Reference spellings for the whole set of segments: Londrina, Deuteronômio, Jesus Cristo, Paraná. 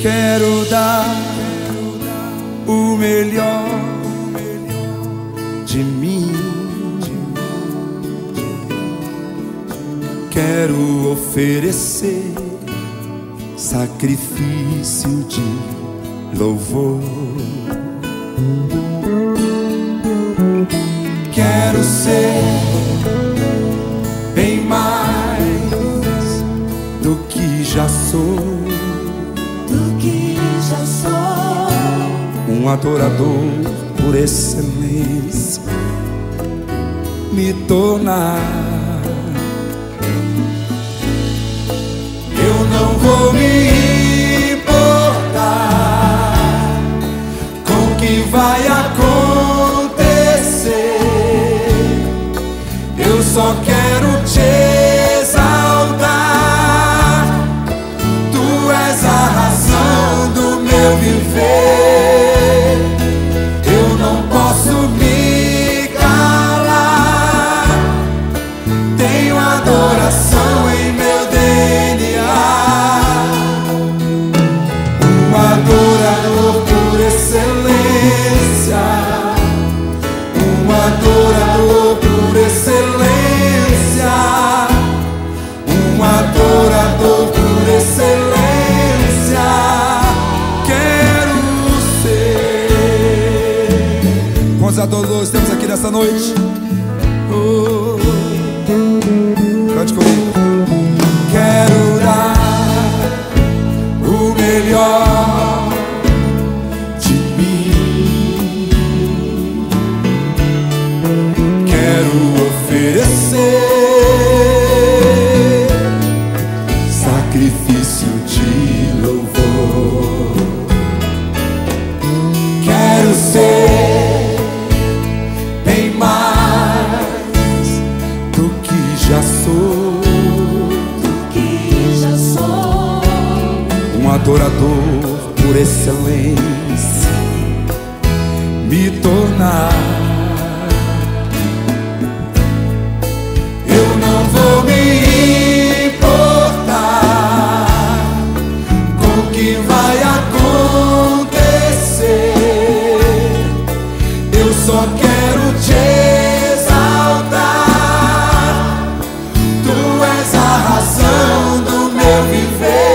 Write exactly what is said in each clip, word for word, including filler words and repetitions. Quero dar o melhor de mim. Quero oferecer sacrifício de louvor. Quero ser bem mais do que já sou. Um adorador por excelência, me tornar. Eu não vou me importar com o que vai acontecer. Eu só quero te viver. Eu não posso me calar. Tenho adoração em meu D N A. Um adorador por excelência. Um adorador por excelência. Um adorador por excelência. Os adoradores temos aqui nessa noite. Oh, cante comigo. Quero dar o melhor de mim. Quero oferecer sacrifício de louvor. Quero ser adorador por excelência, me tornar. Eu não vou me importar com o que vai acontecer. Eu só quero te exaltar. Tu és a razão do meu viver.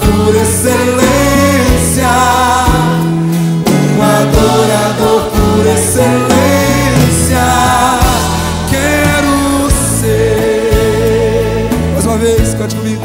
Por excelência, um adorador por excelência, quero ser. Mais uma vez, cante comigo.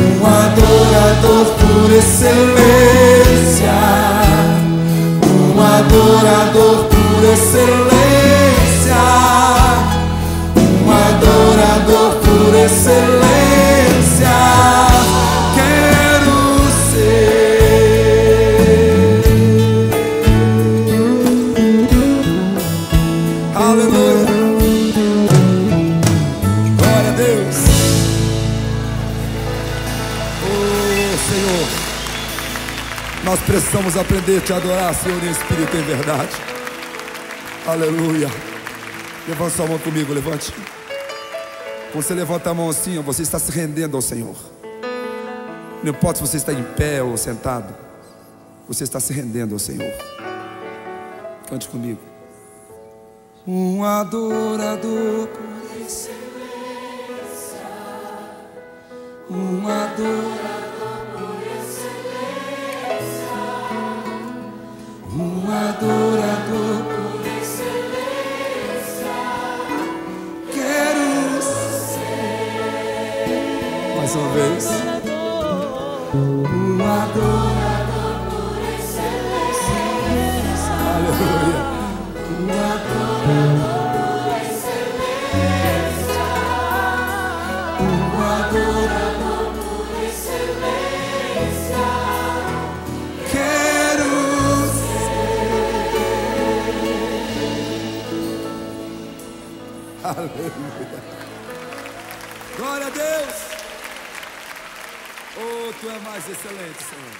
Um adorador por excelência, um adorador por excelência, um adorador por excelência. Nós precisamos aprender a te adorar, Senhor, em espírito e em verdade. Aleluia. Levante sua mão comigo, levante. Quando você levanta a mão assim, você está se rendendo ao Senhor. Não importa se você está em pé ou sentado, você está se rendendo ao Senhor. Cante comigo. Um adorador por excelência. Um adorador. Um adorador por excelência, quero ser. Mais uma vez. Um adorador por excelência. Aleluia. Um adorador por excelência. Um adorador por excelência. Aleluia. Glória a Deus. Oh, tu é mais excelente, Senhor.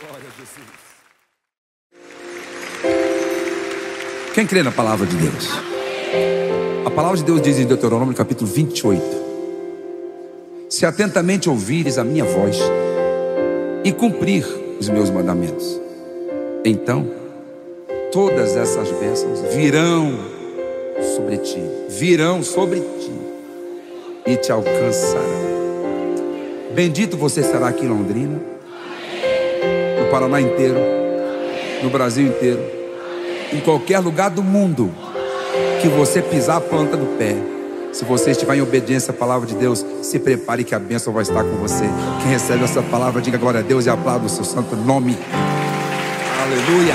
Glória a Jesus. Quem crê na palavra de Deus? A palavra de Deus diz em Deuteronômio capítulo vinte e oito: se atentamente ouvires a minha voz e cumprir os meus mandamentos, então todas essas bênçãos virão sobre ti, virão sobre ti e te alcançarão. Bendito você será aqui em Londrina, amém, no Paraná inteiro, amém, no Brasil inteiro, amém, em qualquer lugar do mundo, amém, que você pisar a planta do pé. Se você estiver em obediência à palavra de Deus, se prepare que a bênção vai estar com você. Quem recebe essa palavra, diga glória a Deus e aplauda o seu santo nome. Aleluia.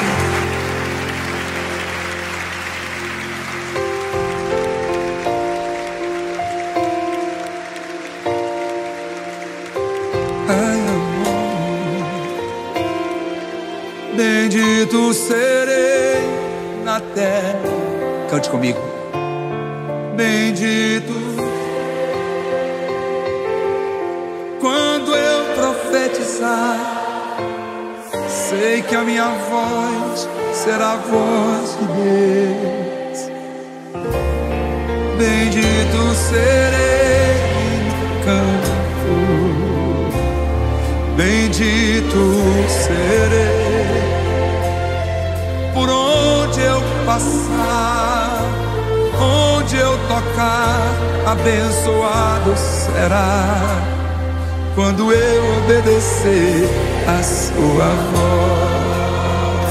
Ai, amor, bendito serei na terra. Cante comigo. Bendito, quando eu profetizar, sei que a minha voz será a voz de Deus. Bendito serei no campo, bendito serei por onde eu passar. Onde eu tocar, abençoado será, quando eu obedecer a sua voz.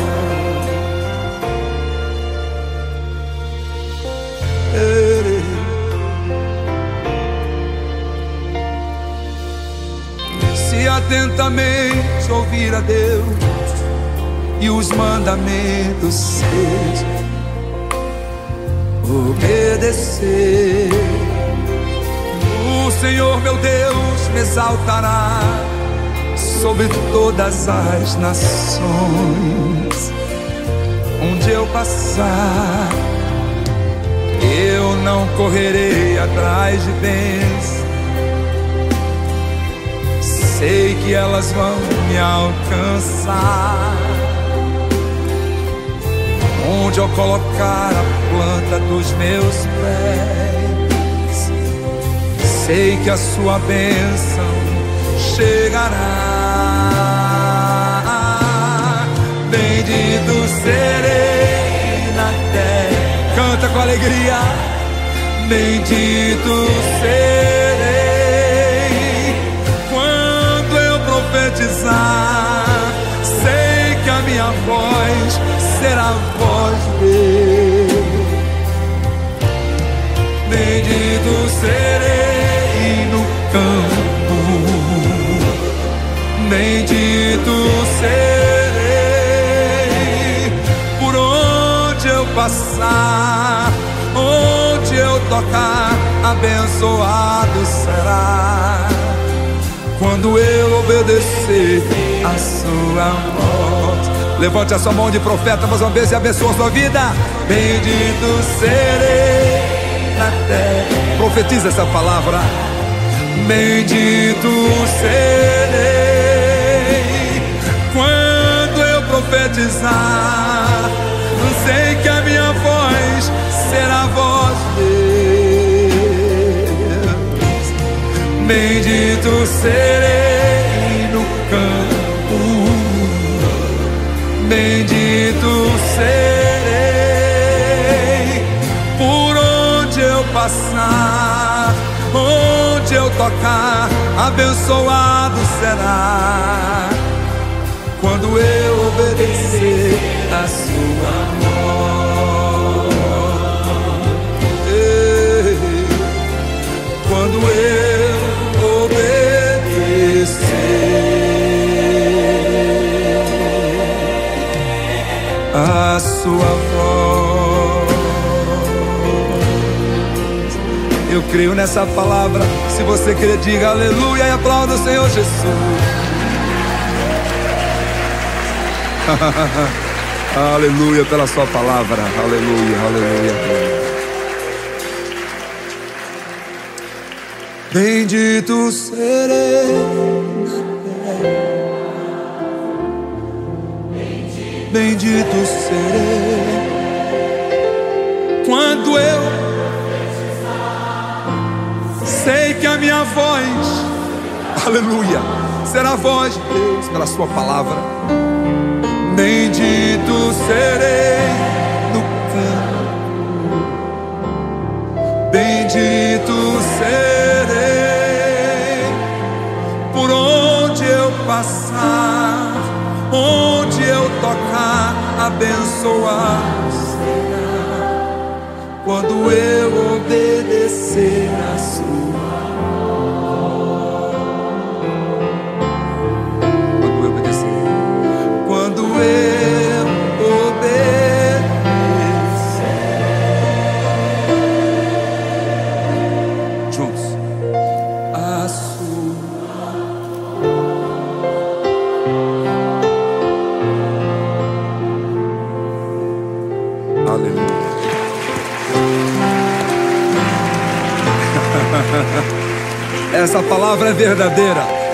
Ele. Se atentamente ouvir a Deus e os mandamentos seus obedecer, o Senhor meu Deus me exaltará sobre todas as nações. Onde eu passar, eu não correrei atrás de bens, sei que elas vão me alcançar. Onde eu colocar a planta dos meus pés, sei que a sua bênção chegará. Bendito serei na terra. Canta com alegria. Bendito serei quando eu profetizar, sei que a minha voz será a voz de Deus. Bendito serei no campo, bendito serei por onde eu passar, onde eu tocar, abençoado será, quando eu obedecer a sua voz. Levante a sua mão de profeta mais uma vez e abençoa a sua vida. Bendito serei na terra. Profetiza essa palavra. Bendito serei quando eu profetizar, sei que a minha voz será a voz de Deus. Bendito serei no canto, bendito serei por onde eu passar, onde eu tocar, abençoado será, quando eu obedecer a sua voz. Ei, quando eu obedecer a sua voz. Eu creio nessa palavra. Se você crer, diga aleluia e aplauda o Senhor Jesus. Aleluia pela sua palavra. Aleluia, aleluia. Bendito serei, bendito, bendito serei, quando eu sei que a minha voz, aleluia, será a voz de Deus pela sua palavra. Bendito serei no campo, bendito serei por onde eu passar, onde eu tocar, abençoar será, quando eu obedecer a sua voz. Essa palavra é verdadeira.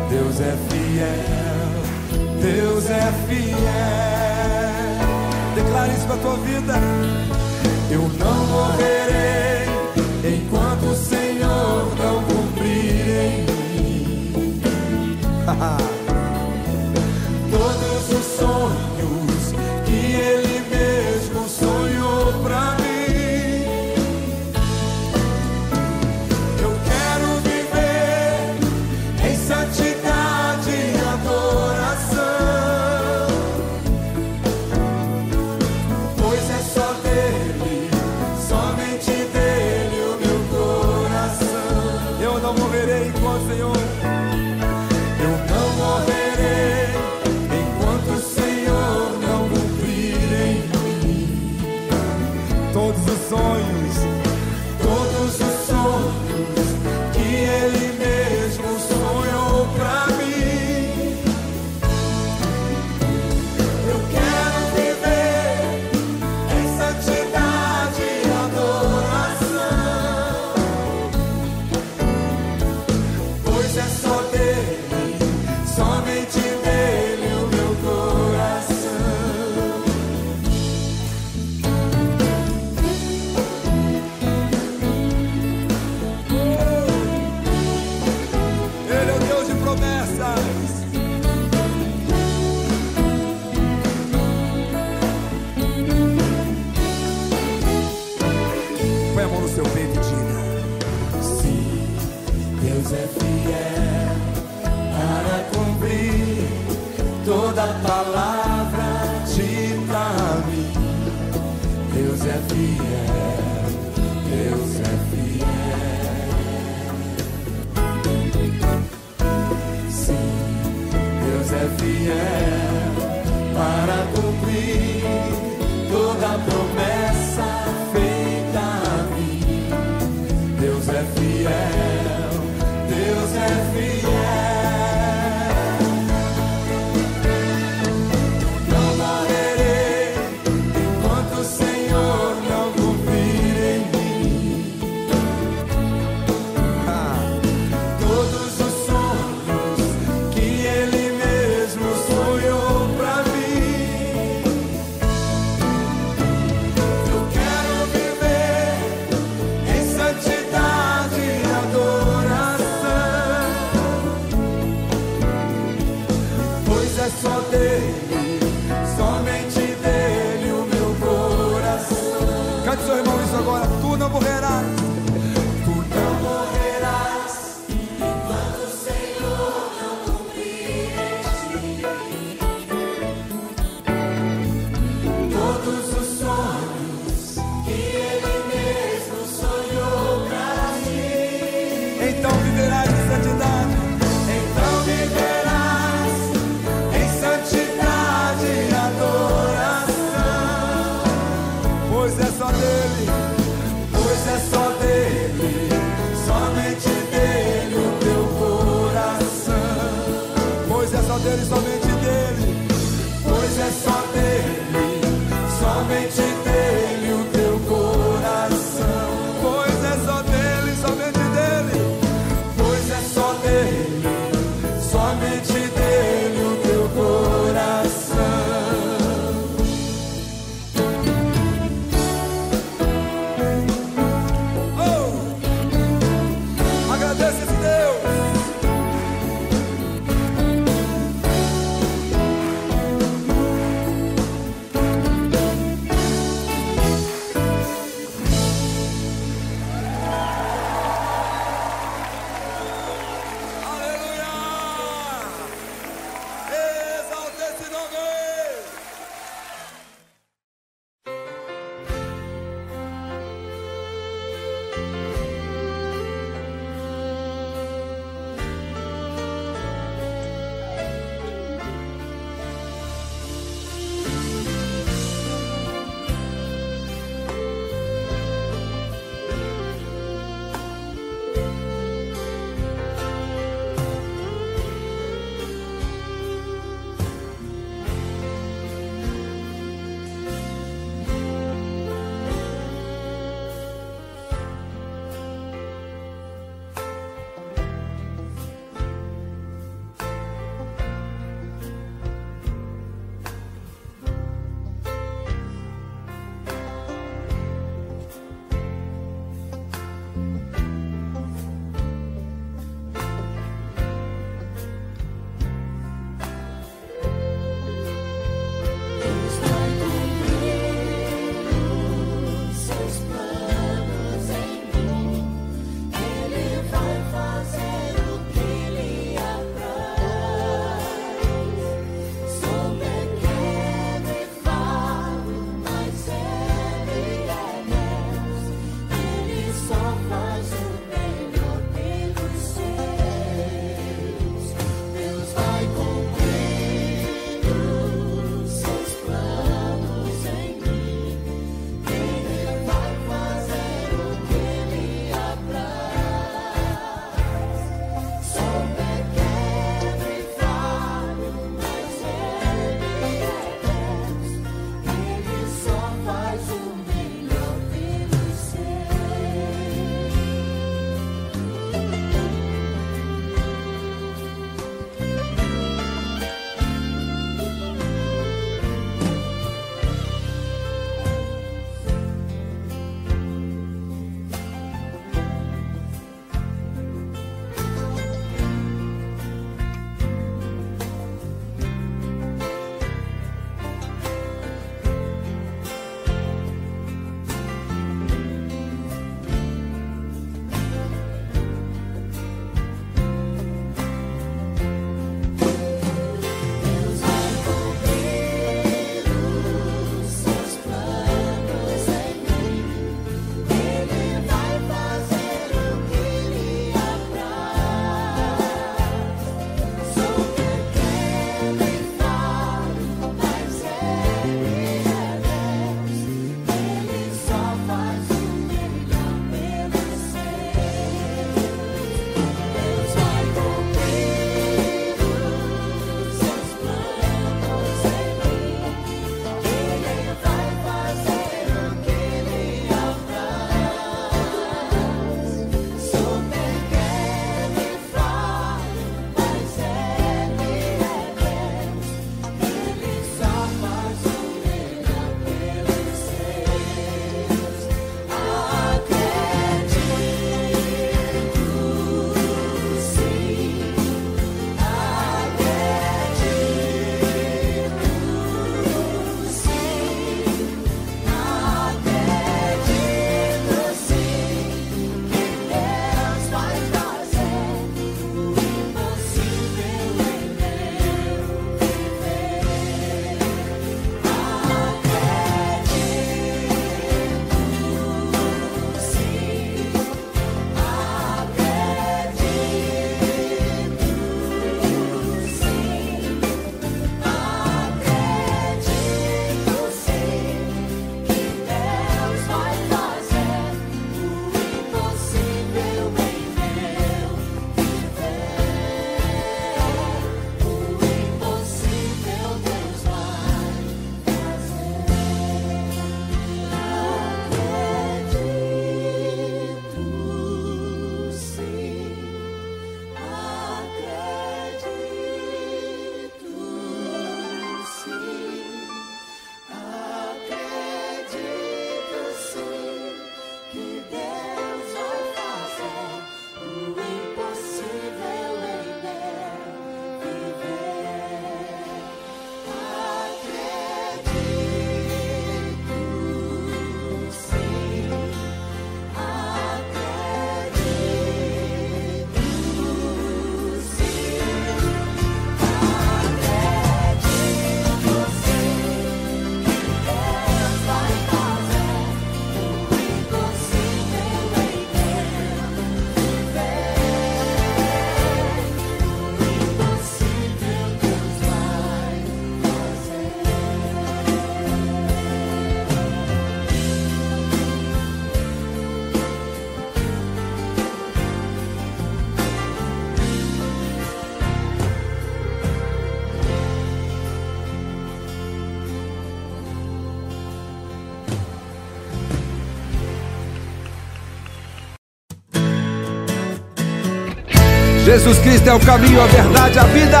Jesus Cristo é o caminho, a verdade, a vida.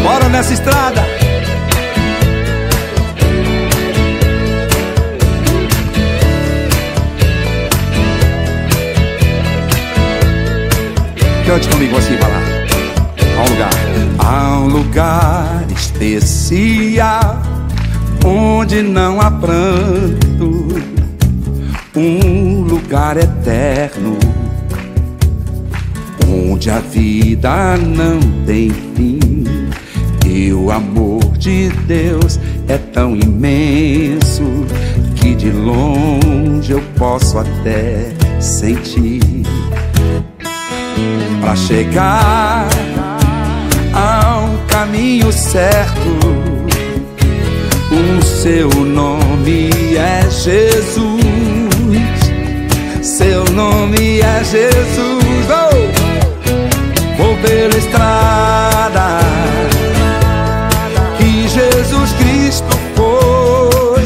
Bora nessa estrada. Cante comigo assim, vai lá. Há um lugar. Há um lugar especial onde não há pranto, um lugar eterno onde a vida não tem fim. E o amor de Deus é tão imenso que de longe eu posso até sentir. Pra chegar ao caminho certo, o seu nome é Jesus. Seu nome é Jesus. Oh! Vou pela estrada que Jesus Cristo foi,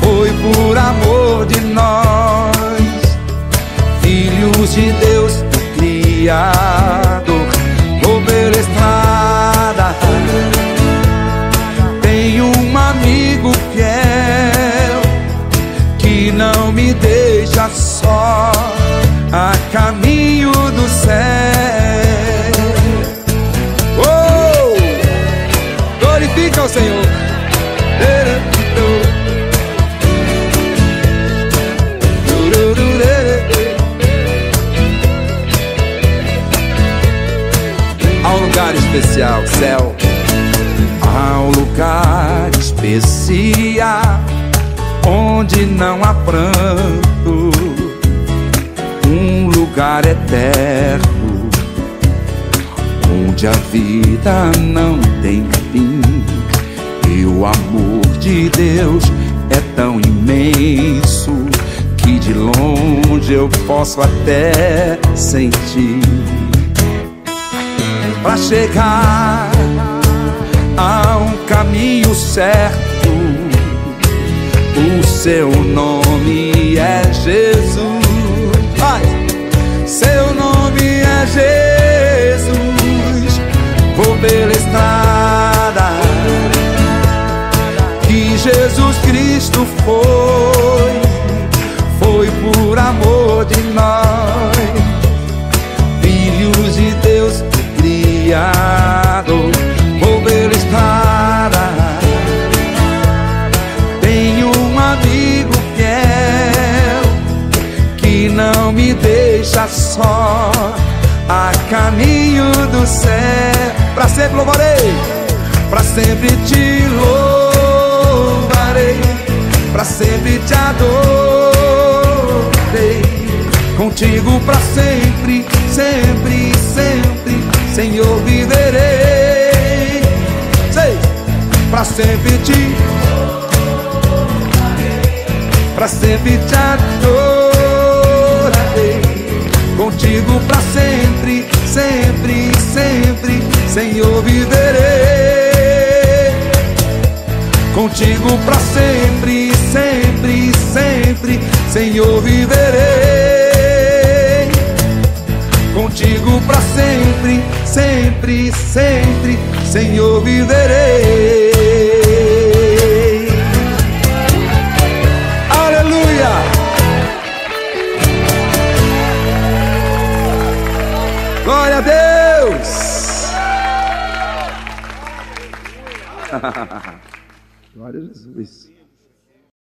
foi por amor de nós, filhos de Deus, o Criador. Vou pela estrada, tem um amigo fiel que não me deixa só, a caminho do céu. Oh, glorifica o Senhor. Há um lugar especial, céu. Há um lugar especial onde não há pranto, um lugar eterno onde a vida não tem fim. E o amor de Deus é tão imenso que de longe eu posso até sentir. Pra chegar a um caminho certo, o seu nome é Jesus. Vai! Seu nome é Jesus. Vou pela estrada que Jesus Cristo foi, foi por amor de nós, filhos de Deus, o Criador. Vou pela estrada, tem um amigo fiel que não me deixa só, a caminho do céu. Pra sempre louvarei, pra sempre te louvarei, pra sempre te adorei. Contigo pra sempre, sempre, sempre, Senhor, viverei. Sei, pra sempre te louvarei, pra sempre te adorarei. Contigo pra sempre, sempre, sempre, Senhor, viverei. Contigo pra sempre, sempre, sempre, Senhor, viverei. Contigo pra sempre, sempre, sempre, Senhor, viverei. Aleluia! Glória a Deus! Glória a Jesus!